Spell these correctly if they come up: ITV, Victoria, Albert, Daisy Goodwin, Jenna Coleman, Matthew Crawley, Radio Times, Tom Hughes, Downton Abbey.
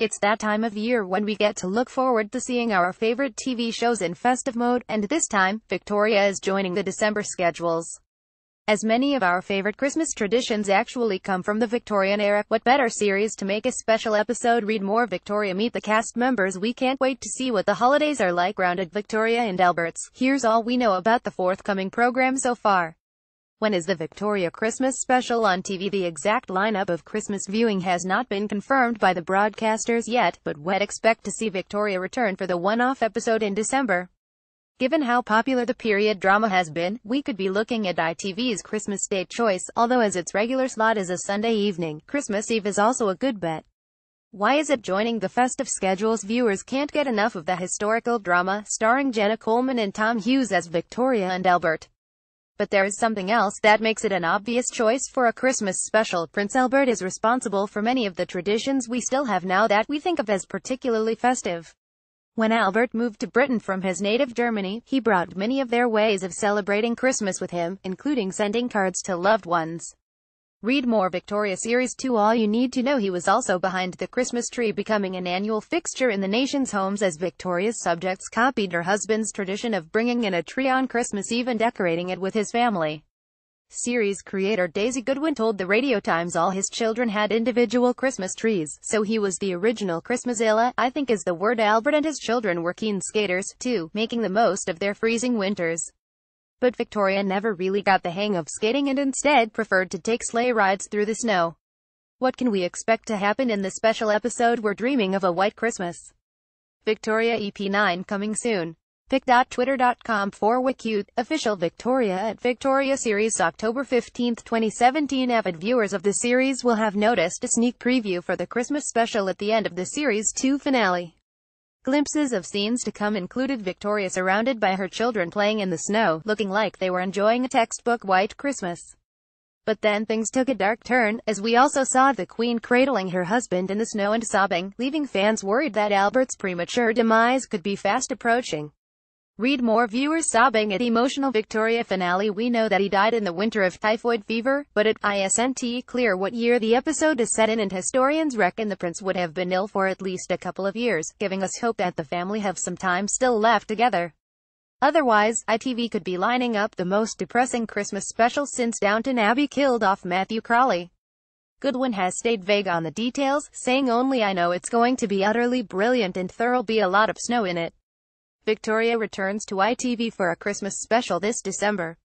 It's that time of year when we get to look forward to seeing our favorite TV shows in festive mode, and this time, Victoria is joining the December schedules. As many of our favorite Christmas traditions actually come from the Victorian era, what better series to make a special episode? Read more. Victoria, meet the cast members. We can't wait to see what the holidays are like round at Victoria and Albert's. Here's all we know about the forthcoming program so far. When is the Victoria Christmas special on TV? The exact lineup of Christmas viewing has not been confirmed by the broadcasters yet, but we'd expect to see Victoria return for the one-off episode in December. Given how popular the period drama has been, we could be looking at ITV's Christmas Day choice, although as its regular slot is a Sunday evening, Christmas Eve is also a good bet. Why is it joining the festive schedules? Viewers can't get enough of the historical drama, starring Jenna Coleman and Tom Hughes as Victoria and Albert. But there is something else that makes it an obvious choice for a Christmas special. Prince Albert is responsible for many of the traditions we still have now that we think of as particularly festive. When Albert moved to Britain from his native Germany, he brought many of their ways of celebrating Christmas with him, including sending cards to loved ones. Read more. Victoria Series 2. All you need to know. He was also behind the Christmas tree becoming an annual fixture in the nation's homes, as Victoria's subjects copied her husband's tradition of bringing in a tree on Christmas Eve and decorating it with his family. Series creator Daisy Goodwin told the Radio Times all his children had individual Christmas trees, so he was the original Christmasilla, I think is the word. Albert and his children were keen skaters, too, making the most of their freezing winters. But Victoria never really got the hang of skating and instead preferred to take sleigh rides through the snow. What can we expect to happen in the special episode? We're dreaming of a white Christmas. Victoria EP9 coming soon. pic.twitter.com/wicute, official. Victoria at Victoria Series October 15, 2017. Avid viewers of the series will have noticed a sneak preview for the Christmas special at the end of the Series 2 finale. Glimpses of scenes to come included Victoria surrounded by her children playing in the snow, looking like they were enjoying a textbook white Christmas. But then things took a dark turn, as we also saw the Queen cradling her husband in the snow and sobbing, leaving fans worried that Albert's premature demise could be fast approaching. Read more. Viewers sobbing at emotional Victoria finale. We know that he died in the winter of typhoid fever, but it isn't clear what year the episode is set in, and historians reckon the prince would have been ill for at least a couple of years, giving us hope that the family have some time still left together. Otherwise, ITV could be lining up the most depressing Christmas special since Downton Abbey killed off Matthew Crawley. Goodwin has stayed vague on the details, saying only I know it's going to be utterly brilliant and there'll be a lot of snow in it. Victoria returns to ITV for a Christmas special this December.